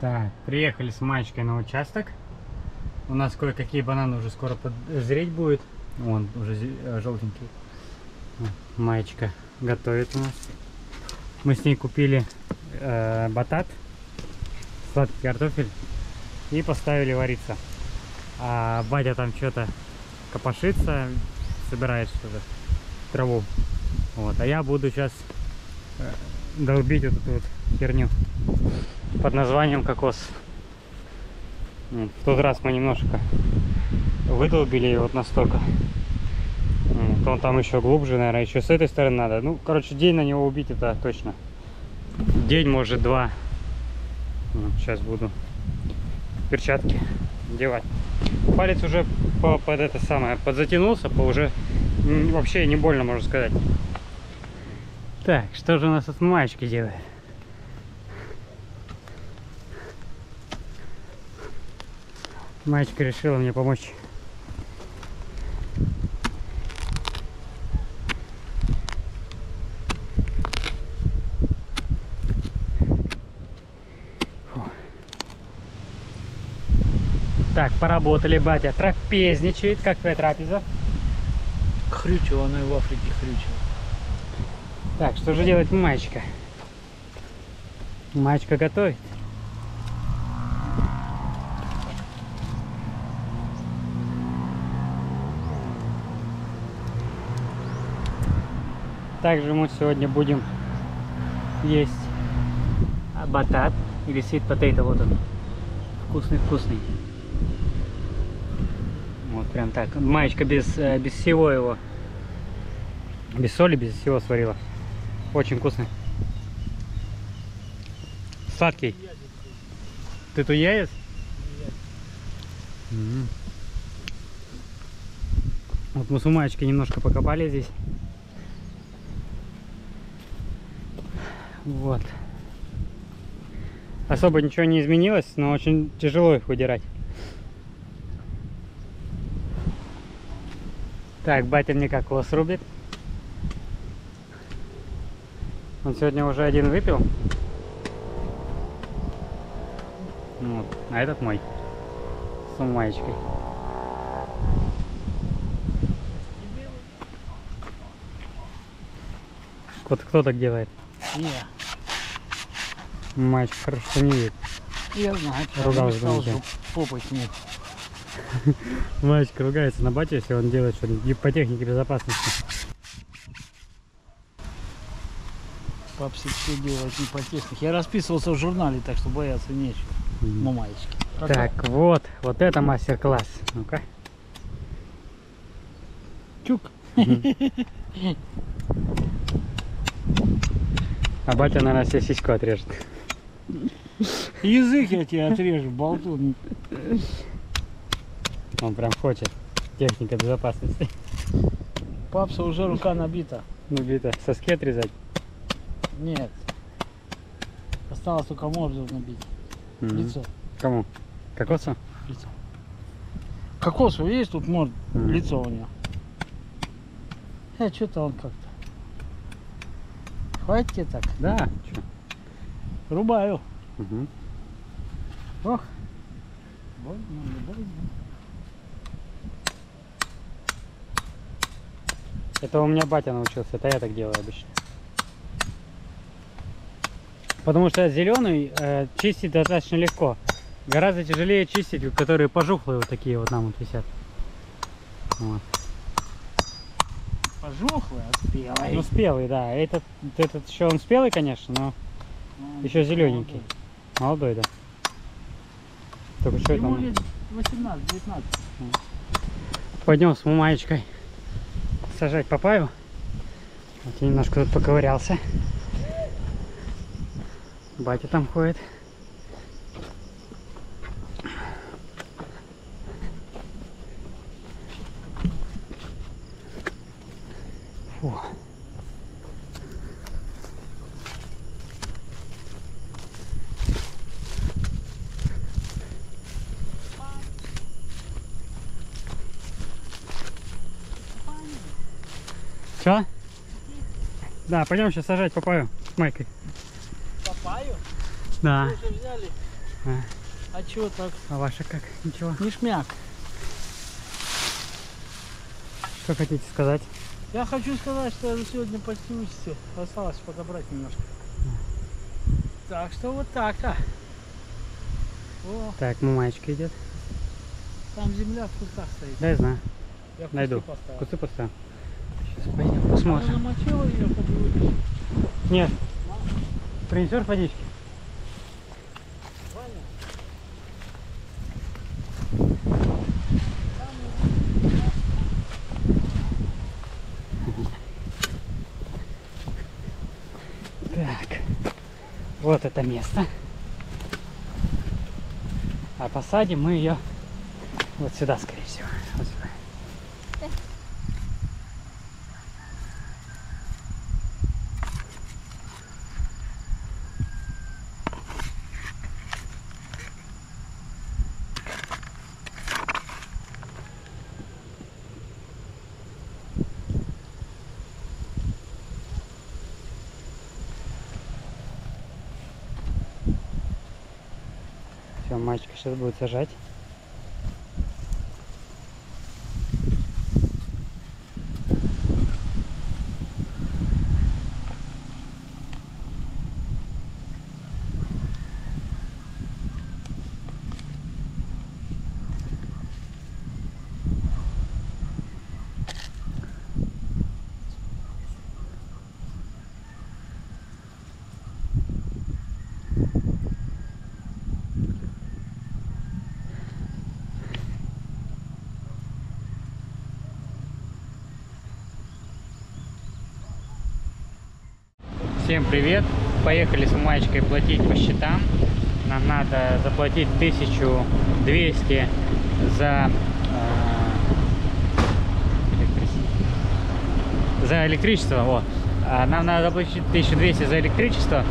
Так, приехали с Маечкой на участок. У нас кое-какие бананы уже скоро подзреть будет. Вон, уже желтенький. Маечка готовит у нас. Мы с ней купили батат, сладкий картофель и поставили вариться. А батя там что-то копошится, собирает что-то, траву. Вот, а я буду сейчас долбить вот эту вот херню под названием кокос. В тот раз мы немножко выдолбили вот настолько. Он там еще глубже, наверное, еще с этой стороны надо. Ну, короче, день на него убить, это точно. День, может, два. Сейчас буду перчатки девать. Палец уже под это самое подзатянулся, уже вообще не больно, можно сказать. Так, что же у нас от Маечки делает? Маечка решила мне помочь. Так, поработали, батя трапезничает. Как твоя трапеза? Хрючила, она и в Африке хрючила. Так, что же делает Маечка? Маечка готовит. Также мы сегодня будем есть батат или sweet potato, вот он. Вкусный-вкусный. Вот прям так. Маечка без всего его. Без соли, без всего сварила. Очень вкусный. Сладкий. Ты туяец? Вот мы с Маечкой немножко покопали здесь. Вот. Особо ничего не изменилось, но очень тяжело их выдирать. Так, батя мне кокос рубит. Он сегодня уже один выпил. Вот. А этот мой. С Маечкой. Кто так делает? Не. Маечка хорошо не видит. Я знаю. Ругалась за попой снять. Маечка ругается на батю, если он делает что-нибудь по технике безопасности. Папсик все делает не по технике. Я расписывался в журнале, так что бояться нечего. Мумайчики. Так, вот это мастер-класс. Ну-ка. Чук. А батя, наверное, себе сиську отрежет. Язык я тебе отрежу, болтун. Он прям хочет. Техника безопасности. Папса уже рука набита. Набита. Соски отрезать? Нет. Осталось только морду набить. Лицо. Кому? Кокосу? Лицо. Кокосу есть тут морд. Лицо у него. Что-то он как-то. Хватит тебе так? Да. Чё? Рубаю. Ох. Больно. Это у меня батя научился, это я так делаю обычно. Потому что зеленый чистить достаточно легко. Гораздо тяжелее чистить, которые пожухлые вот такие вот нам вот висят. Вот. Пожухлые, а спелые? Ну спелый, да. Этот еще он спелый, конечно, но еще зелененький. Молодой, да. Только что это он... 18-19. Пойдем с Мумайкой сажать папаю. Вот я немножко тут поковырялся. Батя там ходит. Фу. Что? Да, пойдем сейчас сажать папаю с Майкой. Папаю? Да. Мы уже взяли А чего так? А ваша как? Ничего? Нишмяк. Что хотите сказать? Я хочу сказать, что я за сегодня почти высидел. Осталось подобрать немножко. Так что вот так-то. Так, Мумайчик идет. Там земля в кустах стоит. Да, я знаю. Я кусты найду. Поставил. Кусты поставил. Сейчас пойдем посмотрим. Она намочила ее, чтобы вытащить? Нет. Принесешь водички? Так, вот это место. А посадим мы ее вот сюда, скорее всего. Вот сюда. Мальчик сейчас будет сажать. Всем привет! Поехали с Маечкой платить по счетам. Нам надо заплатить 1200 за электричество. Вот. Нам надо заплатить 1200 за электричество.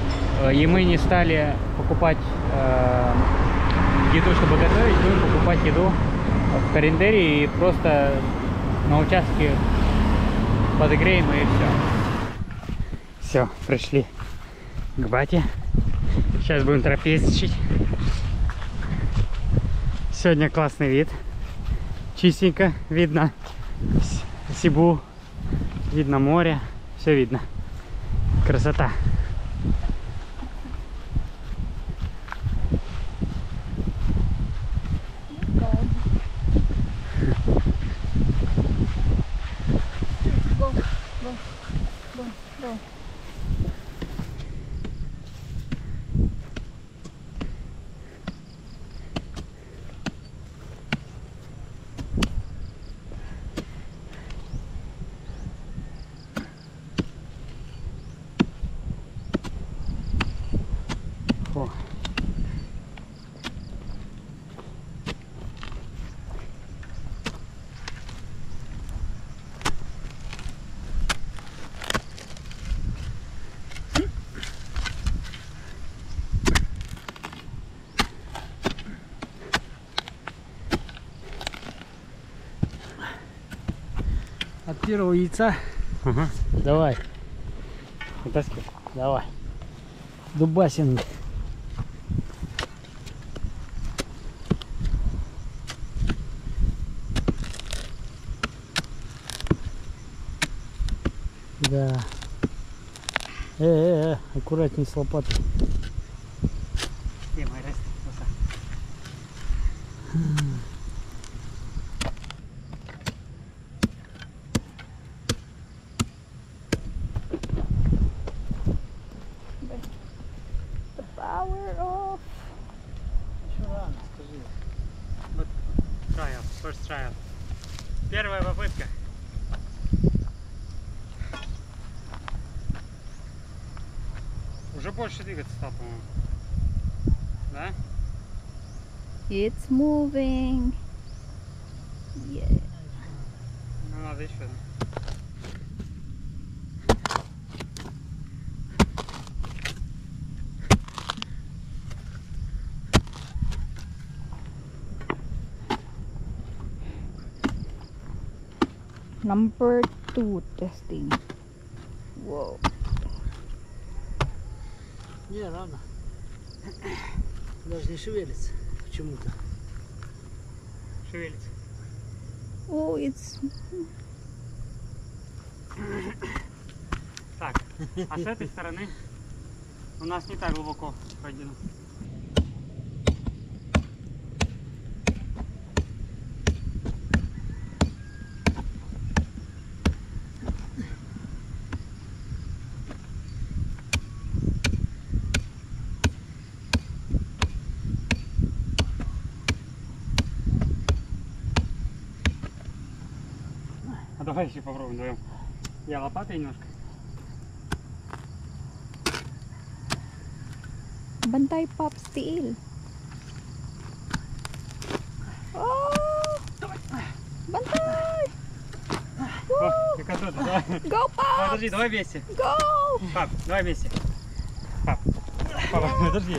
И мы не стали покупать еду, чтобы готовить. Будем покупать еду в Карендере и просто на участке подогреем, и все. Все, пришли к бате. Сейчас будем трапезничать. Сегодня классный вид. Чистенько видно Сибу, видно море, все видно. Красота. От первого яйца. Ага. Давай. Вытаскивай. Давай. Дубасин. Да. Аккуратней с лопатой. Где мой раст? Первая попытка. Уже больше двигаться стал, по-моему. Да? It's moving. Yeah. Ну надо еще. Number 2 testing. Wow. Не, рано. Даже не шевелится почему-то. Шевелится. О, it's... Так, а с этой стороны у нас не так глубоко пройдено. Давай еще попробуем вдвоем. Я лопатой немножко. Бантай пап стиль. Бантай. Как оттуда, давай. Go, пап. Подожди, давай вместе. Go. Пап, давай вместе. Пап. Папа, подожди.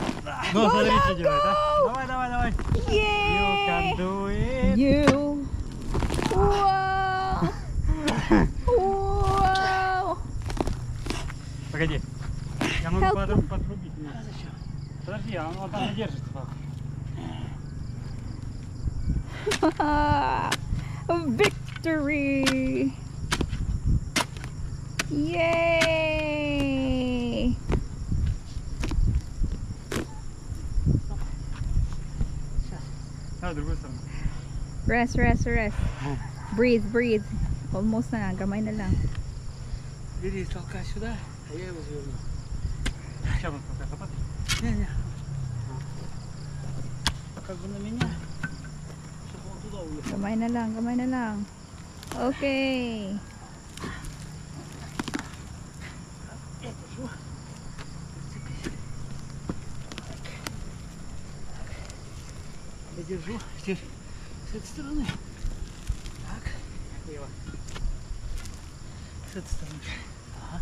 Ну, смотри, что делает, а? Давай, давай, давай. You can do it. You. Вау! Погоди, я могу подрубить. Подожди, он вот там не держится, папа. Victory! Yay! Сейчас, давай другую сторону. Rest, rest, rest. Breathe, breathe. Almost na nga, gamay na lang. Бери, толкай сюда, а я его заверну. Сейчас он толкает лопатой. Не-не. Как бы на меня, чтобы он туда уехал. Gamay на lang, gamay на lang. Окей. Я держу. Я держу. Теперь с этой стороны. Его. С этой стороны. Ага.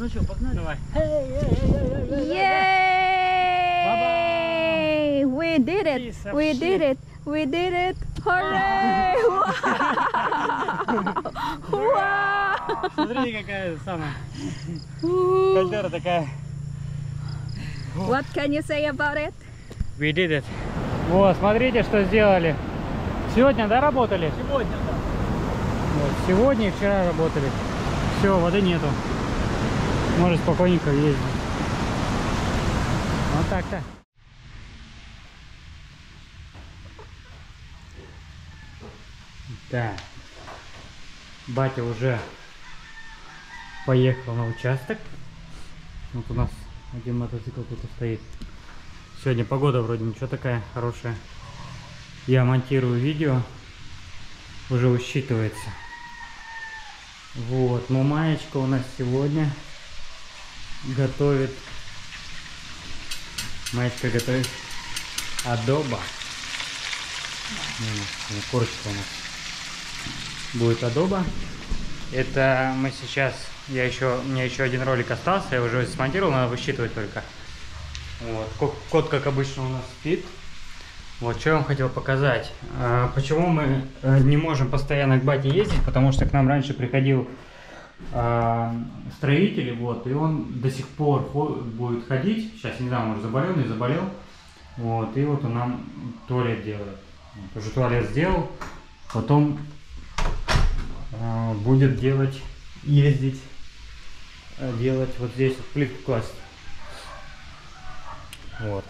Ну что, погнали? Давай. Yay! We did it! We did it! We did it! Hooray! Wow! Смотри, какая самая кальдера такая. What can you say about it? We did it. Вот, смотрите, что сделали. Сегодня, да, работали? Сегодня, да. Вот, сегодня и вчера работали. Все, воды нету. Может, спокойненько ездить. Вот так-то. Да. Батя уже поехал на участок. Вот у нас один мотоцикл тут стоит. Сегодня погода вроде ничего такая хорошая. Я монтирую видео, уже учитывается. Вот, но Маечка у нас сегодня готовит. Маечка готовит адоба. Корочка у нас будет адоба. Это мы сейчас. У меня еще один ролик остался, я уже смонтировал, надо высчитывать только. Вот. Кот, как обычно, у нас спит. Вот, что я вам хотел показать. Почему мы не можем постоянно к бате ездить, потому что к нам раньше приходил строитель, вот, и он до сих пор будет ходить. Сейчас, не знаю, может, заболел, не заболел. Вот, и вот он нам туалет делает. Вот, уже туалет сделал, потом будет делать... ездить, делать вот здесь вот плитку класть. Вот.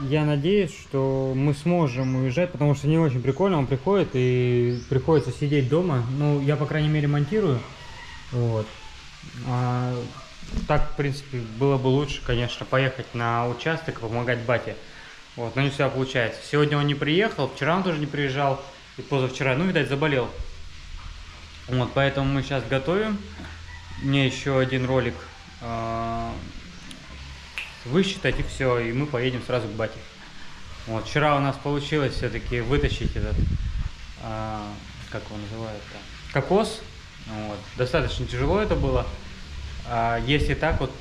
Я надеюсь, что мы сможем уезжать, потому что не очень прикольно. Он приходит и приходится сидеть дома. Ну, я, по крайней мере, монтирую. Вот. А так, в принципе, было бы лучше, конечно, поехать на участок, помогать бате. Вот, но не всегда получается. Сегодня он не приехал, вчера он тоже не приезжал. И позавчера, ну, видать, заболел. Вот, поэтому мы сейчас готовим. Мне еще один ролик высчитать, и все, и мы поедем сразу к бате. Вот, вчера у нас получилось все-таки вытащить этот, как его называют-то, кокос. Вот, достаточно тяжело это было. Если так, вот,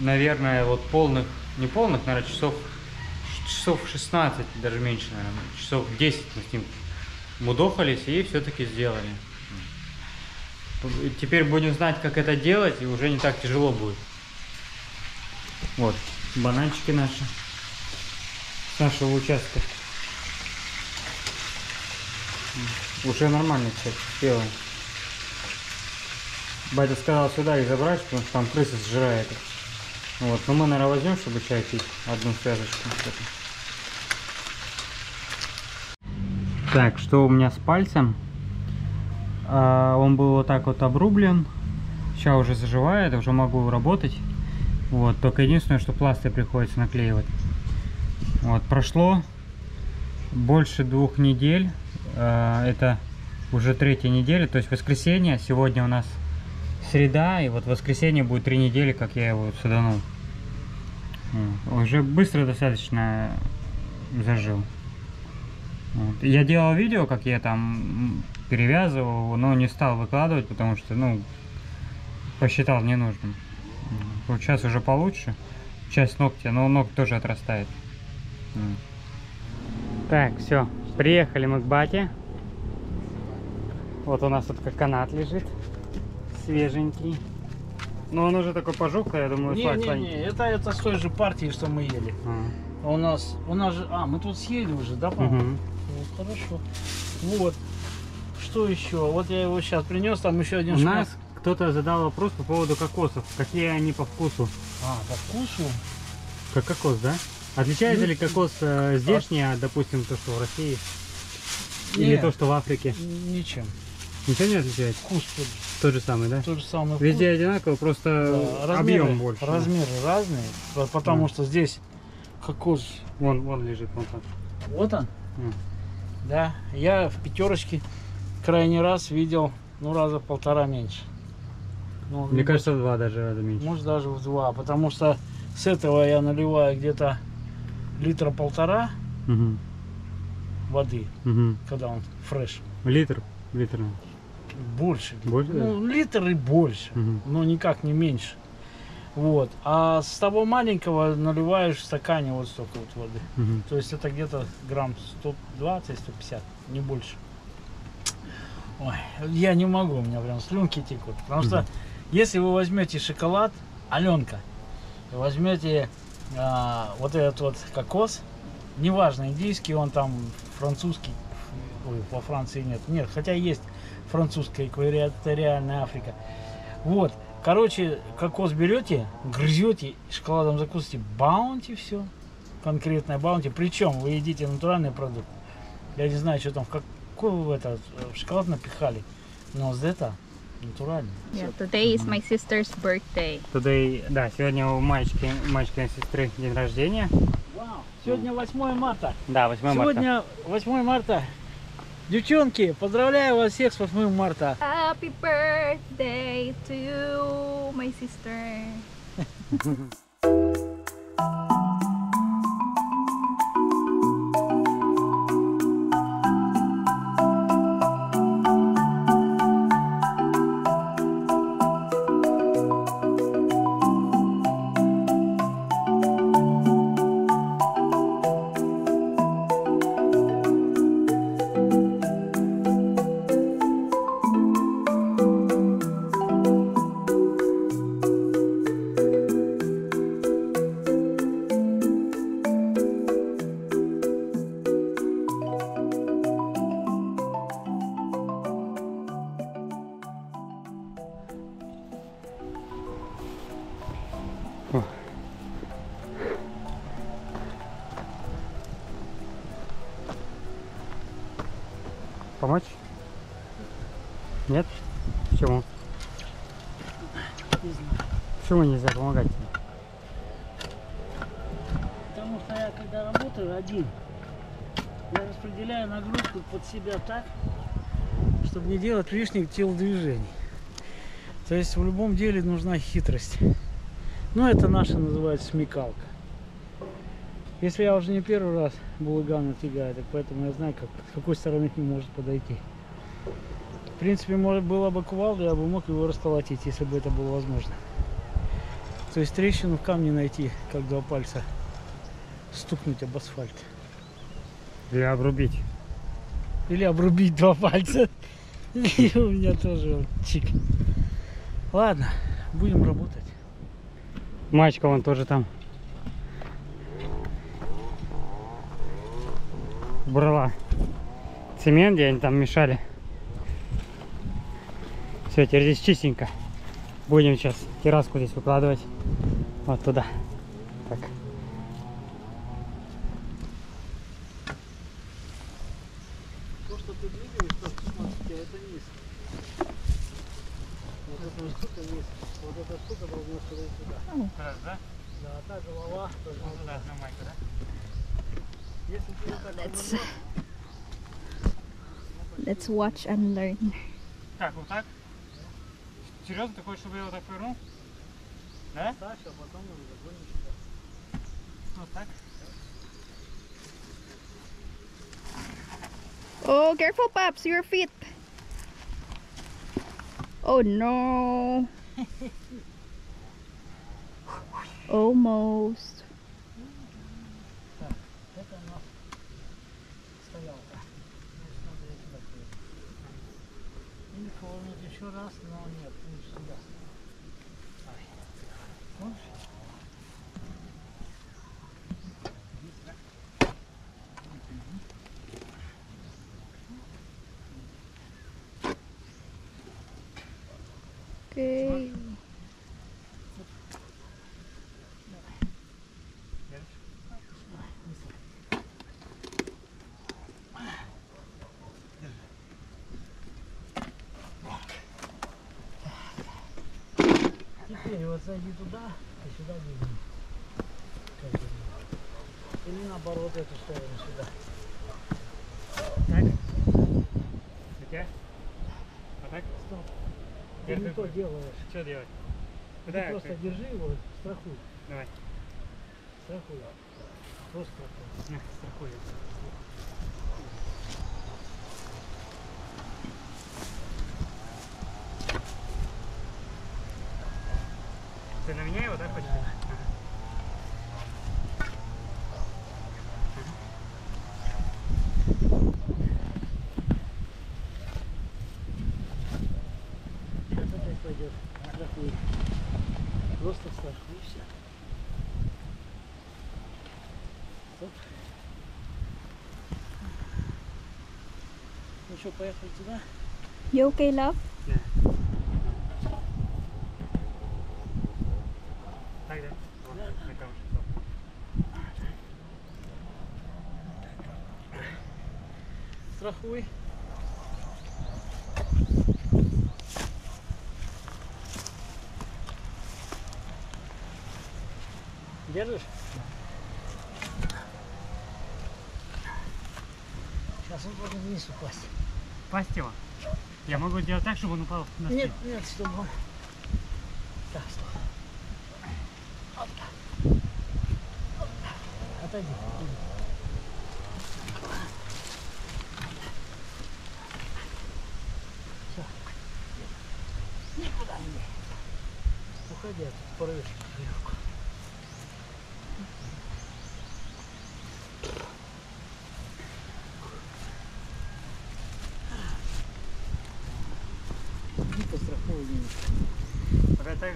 наверное, вот полных, не полных, наверное, часов 16, даже меньше, наверное, часов 10 мы с ним мудохались и все-таки сделали. Теперь будем знать, как это делать, и уже не так тяжело будет. Вот, бананчики наши, с нашего участка. Уже нормально все делаем. Батя сказал сюда их забрать, потому что там крыса сжирает. Вот, но мы, наверное, возьмем, чтобы чай пить, одну связочку. Так, что у меня с пальцем? Он был вот так вот обрублен. Сейчас уже заживает, уже могу работать. Вот, только единственное, что пластырь приходится наклеивать. Вот, прошло больше 2 недель. Это уже 3-я неделя, то есть воскресенье. Сегодня у нас среда, и вот в воскресенье будет 3 недели, как я его саданул. Уже быстро достаточно зажил. Вот. Я делал видео, как я там перевязывал, но не стал выкладывать, потому что, ну, посчитал ненужным. Вот сейчас уже получше. Часть ногтя, но ног тоже отрастает. Так, все. Приехали мы к бате. Вот у нас тут канат лежит. Свеженький. Но он уже такой пожухлый, я думаю. Не-не-не, это с той же партии, что мы ели. А у нас же... А, мы тут съели уже, да, папа? Угу. Вот, хорошо. Вот. Что еще? Вот я его сейчас принес, там еще один шмат. У нас кто-то задал вопрос по поводу кокосов. Какие они по вкусу? А, по вкусу? Как кокос, да? Отличается ли кокос здешний, допустим, то, что в России? Или то, что в Африке? Ничем. Ничего не отличает? Вкус тот же самый, да? Тот же самый. Везде одинаково, просто объем больше. Размеры разные, потому что здесь кокос... Вон лежит, вон так. Вот он? Да. Я в пятерочке крайний раз видел, ну, раза 1,5 меньше. Мне кажется, в 2 даже раза меньше. Может, даже в 2, потому что с этого я наливаю где-то 1,5 литра воды, когда он фреш. Литр. Больше да? Ну, литр и больше, но никак не меньше. Вот. А с того маленького наливаешь в стакане вот столько вот воды. То есть это где-то грамм 120-150, не больше. Ой, я не могу, у меня прям слюнки текут. Потому что если вы возьмете шоколад, Аленка, возьмете вот этот вот кокос, неважно, индийский он там, французский, ой, во Франции нет, хотя есть французская экваториальная Африка. Вот, короче, кокос берете, грызете, шоколадом закусите, Bounty все, конкретное Bounty, причем вы едите натуральный продукт. Я не знаю, что там, в шоколад напихали, но это натурально. Yeah, today is my sister's birthday. Today, да, сегодня у Маечкиной сестры день рождения. Wow. Сегодня 8 марта. Да, 8 марта. Сегодня 8 марта. Девчонки, поздравляю вас всех с 8 марта. Happy birthday to you, my sister. Помочь? Нет? Почему? Не знаю. Почему нельзя помогать тебе? Потому что я когда работаю один, я распределяю нагрузку под себя так, чтобы не делать лишних телодвижений. То есть в любом деле нужна хитрость. Но это наша называется смекалка. Если я уже не первый раз булыган натягаю, так поэтому я знаю, с какой стороны к нему может подойти. В принципе, было бы кувалда, я бы мог его расколотить, если бы это было возможно. То есть трещину в камне найти, как 2 пальца стукнуть об асфальт. Или обрубить. Или обрубить два пальца. И у меня тоже чик. Ладно, будем работать. Маечка вон тоже там. Брала цемент, где они там мешали. Все, теперь здесь чистенько. Будем сейчас терраску здесь выкладывать. Вот туда. Так. То, что ты двигаешь, то, это низ. Вот эта штука низ. Вот эта штука должна сходить сюда. Раз, да? Да, а та голова. Да, Мумайка, да? Если ты вот так вот... Let's watch and learn. Как, вот так? Серьезно, ты хочешь, чтобы я вот так повернул? Да? Да, сейчас потом мы загоним сюда. Вот так? Oh, careful, Paps, your feet. Oh no. Almost. Так, это у нас стоялка. Или повернуть еще раз, но нет, лучше сюда. Окей. Теперь вот зайди туда и сюда двигаем. Или наоборот эту сторону сюда. Так. А так? Стоп. Ты не то делаешь. Что делать? Куда ты просто держи его, страхуй. Давай. Страхуй. Просто страхуй. Страхуй. Ты на меня его, да, хочешь? Просто страхуйся. Стоп. Ну что, поехали туда? You okay, love? Yeah. Так, да? Да. Страхуй. Держишь? Сейчас он должен вниз упасть. Пасть его? Я могу делать так, чтобы он упал на спину? Нет, нет, чтобы он... Так, стоп. Вот так. Вот так. Отойди. Все. Никуда не лезь. Уходи, а тут порвешь веревку. Пока так,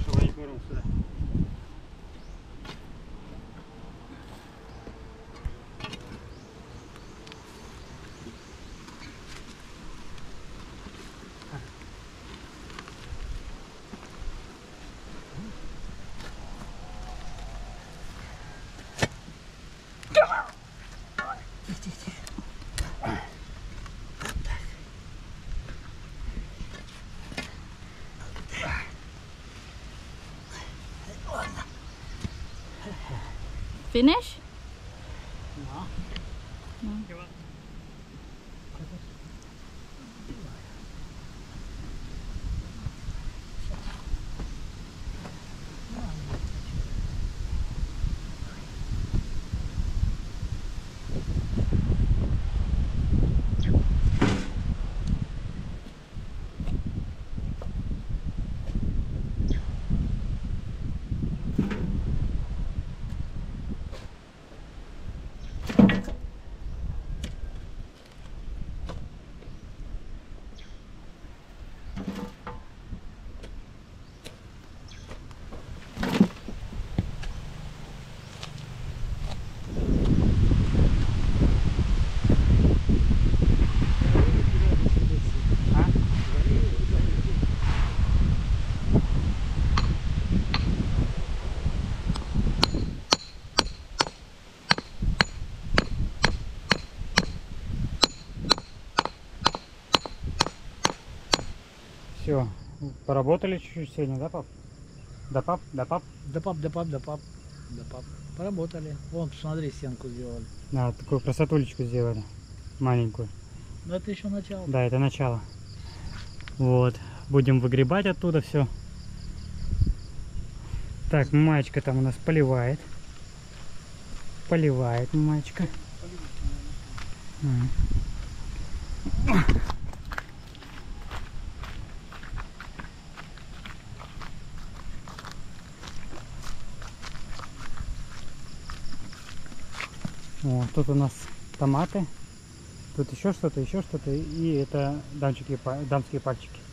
чтобы они повернули сюда. Finish? No. No. Все, поработали чуть-чуть сегодня, да, пап? Да, пап, да, пап? Да, пап, да, пап, да, пап, да, пап. Поработали. Вон, посмотри, стенку сделали. Да, такую красотулечку сделали. Маленькую. Но это еще начало. Да, это начало. Вот. Будем выгребать оттуда все. Так, Маечка там у нас поливает. Поливает Маечка. Вот, тут у нас томаты. Тут еще что-то, и это дамские пальчики.